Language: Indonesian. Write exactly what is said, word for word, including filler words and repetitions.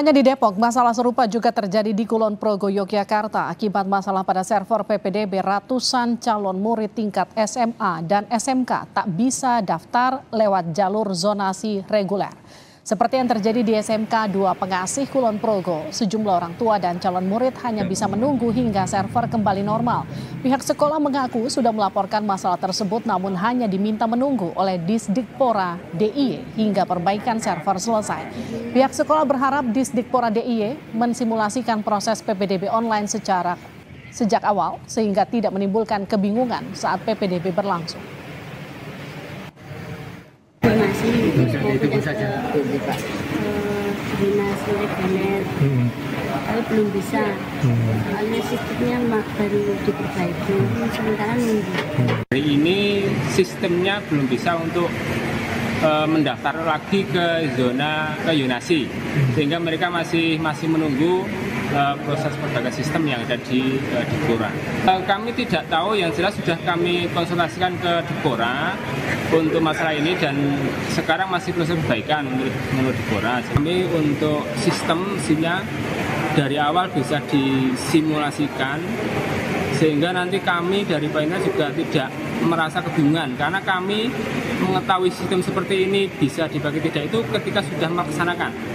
hanya di Depok, masalah serupa juga terjadi di Kulon Progo, Yogyakarta. Akibat masalah pada server P P D B, ratusan calon murid tingkat S M A dan S M K tak bisa daftar lewat jalur zonasi reguler. Seperti yang terjadi di S M K dua Pengasih Kulon Progo, sejumlah orang tua dan calon murid hanya bisa menunggu hingga server kembali normal. Pihak sekolah mengaku sudah melaporkan masalah tersebut, namun hanya diminta menunggu oleh Disdikpora D I Y hingga perbaikan server selesai. Pihak sekolah berharap Disdikpora D I Y mensimulasikan proses P P D B online secara sejak awal sehingga tidak menimbulkan kebingungan saat P P D B berlangsung. Masih ikut saja. Dinasi internet, tapi belum bisa. Soalnya sistemnya baru diperbaiki, sementara nunggu. Hari ini sistemnya belum bisa untuk uh, mendaftar lagi ke zona ke zonasi, sehingga mereka masih masih menunggu uh, proses perbaikan sistem yang ada di uh, Depora. Uh, kami tidak tahu, yang jelas sudah kami konsultasikan ke Depora untuk masalah ini dan sekarang masih proses perbaikan menurut, menurut Depora. Kami untuk sistem SIM-nya dari awal bisa disimulasikan sehingga nanti kami dari P N R juga tidak merasa kebingungan, karena kami mengetahui sistem seperti ini bisa dipakai tidak itu ketika sudah melaksanakan.